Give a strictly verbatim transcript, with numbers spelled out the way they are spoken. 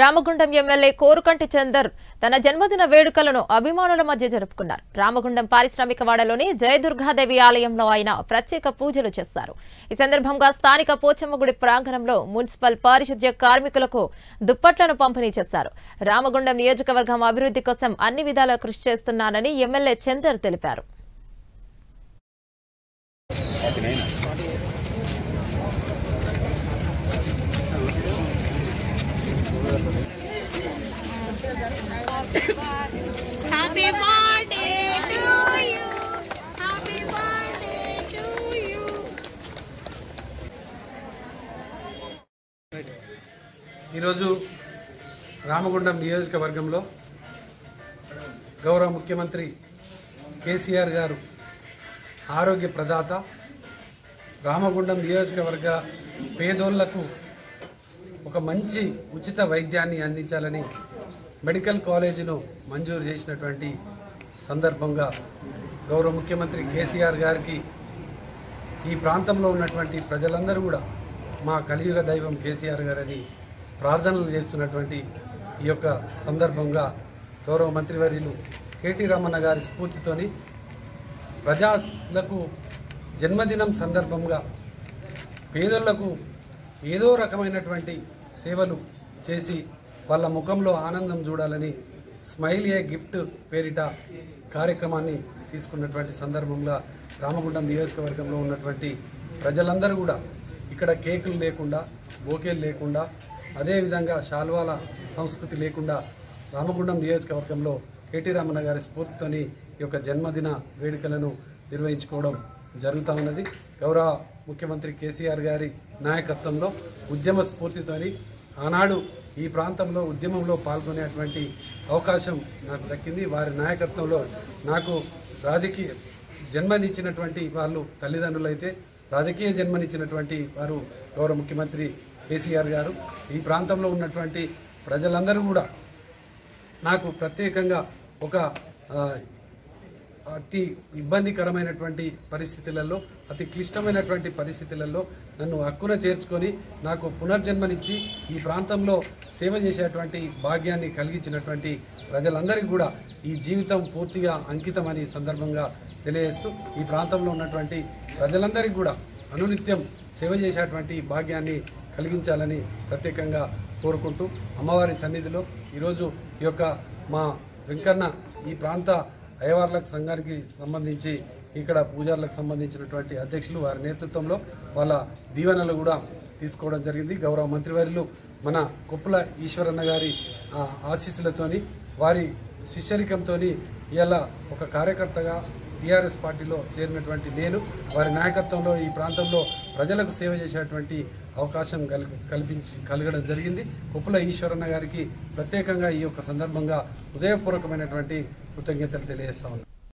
Ramagundam MLA Korukanti Chander తన జన్మదిన వేడుకలను అభిమానుల మధ్య జరుపుకున్నారు. రామగుండం పారిశ్రామికవాడలోని జయదుర్గాదేవి ఆలయంలో ఆయన ప్రత్యేక పూజలు చేశారు. ఈ సందర్భంగా స్థానిక పోచమ్మగుడి ప్రాంగణంలో మున్సిపల్ పారిశుధ్య కార్మికులకు దుప్పట్లను పంపిణీ చేశారు. రామగుండం నియోజకవర్గం అభివృద్ధి కోసం అన్ని విధాల కృషి చేస్తున్నానని ఎమ్మెల్యే చందర్ తెలిపారు. Happy birthday to you. Happy birthday to you. ఈ రోజు రామగుండం నియోజకవర్గంలో గౌరవ ముఖ్యమంత్రి కేసీఆర్ గారు ఆరోగ్య ప్రదాత రామగుండం నియోజకవర్గ పేదోళ్లకు ఒక మంచి ఉచిత వైద్యాన్ని అందించాలని మెడికల్ కాలేజీను మంజూరు చేసినటువంటి సందర్భంగా గౌరవ ముఖ్యమంత్రి కేసీఆర్ గారికి ఈ ప్రాంతంలో ఉన్నటువంటి ప్రజలందరూ కూడా మా కలియుగ దైవం కేసీఆర్ గారని ప్రార్థనలు చేస్తున్నటువంటి ఈ యొక్క సందర్భంగా గౌరవ మంత్రివర్యులు కేటీ రామన్న గారి స్ఫూర్తితోని ప్రజలకు జన్మదినం సందర్భంగా పేదలకు ఏదో రకమైనటువంటి సేవలు చేసి వాళ్ళ ముఖంలో ఆనందం చూడాలని స్మైల్ ఏ గిఫ్ట్ పేరిట కార్యక్రమాన్ని తీసుకున్నటువంటి సందర్భంగా రామగుండం నియోజకవర్గంలో ఉన్నటువంటి ప్రజలందరూ కూడా ఇక్కడ కేకులు లేకుండా బోకేలు లేకుండా అదేవిధంగా శాల్వాల సంస్కృతి లేకుండా రామగుండం నియోజకవర్గంలో కేటీ రామన్న గారి స్ఫూర్తితోని ఈ యొక్క జన్మదిన వేడుకలను నిర్వహించుకోవడం జరుగుతూ ఉన్నది. గౌరవ ముఖ్యమంత్రి కేసీఆర్ గారి నాయకత్వంలో ఉద్యమ స్ఫూర్తితోని ఆనాడు ఈ ప్రాంతంలో ఉద్యమంలో పాల్గొనేటువంటి అవకాశం నాకు దక్కింది. వారి నాయకత్వంలో నాకు రాజకీయ జన్మనిచ్చినటువంటి వాళ్ళు తల్లిదండ్రులు అయితే రాజకీయ జన్మనిచ్చినటువంటి వారు గౌరవ ముఖ్యమంత్రి కేసీఆర్ గారు. ఈ ప్రాంతంలో ఉన్నటువంటి ప్రజలందరూ కూడా నాకు ప్రత్యేకంగా ఒక అతి ఇబ్బందికరమైనటువంటి పరిస్థితులలో అతి క్లిష్టమైనటువంటి పరిస్థితులలో నన్ను హక్కున చేర్చుకొని నాకు పునర్జన్మనిచ్చి ఈ ప్రాంతంలో సేవ చేసేటువంటి భాగ్యాన్ని కలిగించినటువంటి ప్రజలందరికీ కూడా ఈ జీవితం పూర్తిగా అంకితమని సందర్భంగా తెలియజేస్తూ ఈ ప్రాంతంలో ఉన్నటువంటి ప్రజలందరికీ కూడా అనునిత్యం సేవ చేసేటువంటి భాగ్యాన్ని కలిగించాలని ప్రత్యేకంగా కోరుకుంటూ అమ్మవారి సన్నిధిలో ఈరోజు ఈ యొక్క మా వెంకన్న ఈ ప్రాంత అయ్యవార్లకు సంఘానికి సంబంధించి ఇక్కడ పూజార్లకు సంబంధించినటువంటి అధ్యక్షులు వారి నేతృత్వంలో వాళ్ళ దీవెనలు కూడా తీసుకోవడం జరిగింది. గౌరవ మంత్రివర్యులు మన కొప్పుల ఈశ్వరన్న గారి ఆశీస్సులతోని వారి శిష్యరికంతో ఇలా ఒక కార్యకర్తగా టీఆర్ఎస్ పార్టీలో చేరినటువంటి నేను వారి నాయకత్వంలో ఈ ప్రాంతంలో ప్రజలకు సేవ చేసేటువంటి అవకాశం కల్పించి కలగడం జరిగింది. కొప్పుల ఈశ్వరన్న గారికి ప్రత్యేకంగా ఈ యొక్క సందర్భంగా హృదయపూర్వకమైనటువంటి కృతజ్ఞతలు తెలియజేస్తా ఉన్నాను.